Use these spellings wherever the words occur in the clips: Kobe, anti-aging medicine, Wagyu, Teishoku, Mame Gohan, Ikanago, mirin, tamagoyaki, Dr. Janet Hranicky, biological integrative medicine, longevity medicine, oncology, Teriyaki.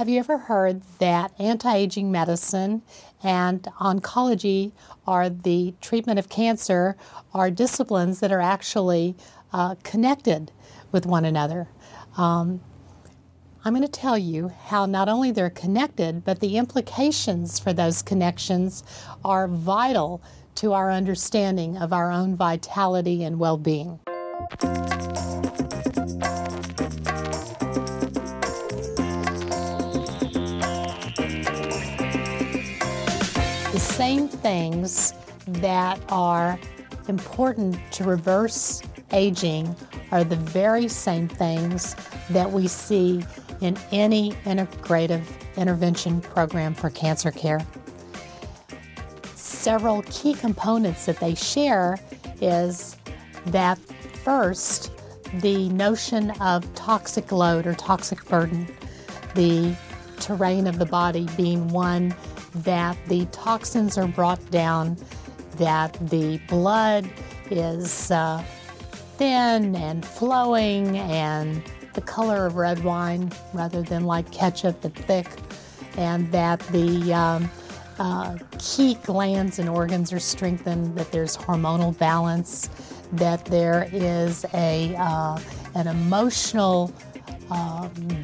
Have you ever heard that anti-aging medicine and oncology, or the treatment of cancer, are disciplines that are actually connected with one another? I'm going to tell you how not only they're connected, but the implications for those connections are vital to our understanding of our own vitality and well-being. The same things that are important to reverse aging are the very same things that we see in any integrative intervention program for cancer care. Several key components that they share is that, first, the notion of toxic load or toxic burden, the terrain of the body being one that the toxins are brought down, that the blood is thin and flowing and the color of red wine rather than like ketchup and thick, and that the key glands and organs are strengthened, that there's hormonal balance, that there is an emotional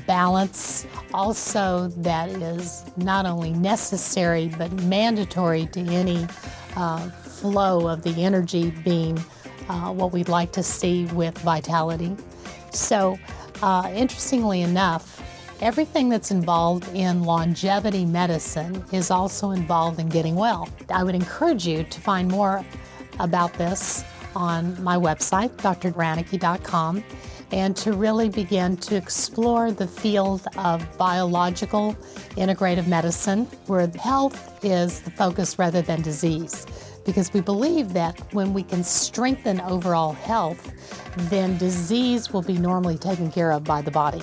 balance also that is not only necessary but mandatory to any flow of the energy being what we'd like to see with vitality. So interestingly enough, everything that's involved in longevity medicine is also involved in getting well. I would encourage you to find more about this on my website, drhranicky.com, and to really begin to explore the field of biological integrative medicine, where health is the focus rather than disease, because we believe that when we can strengthen overall health, then disease will be normally taken care of by the body.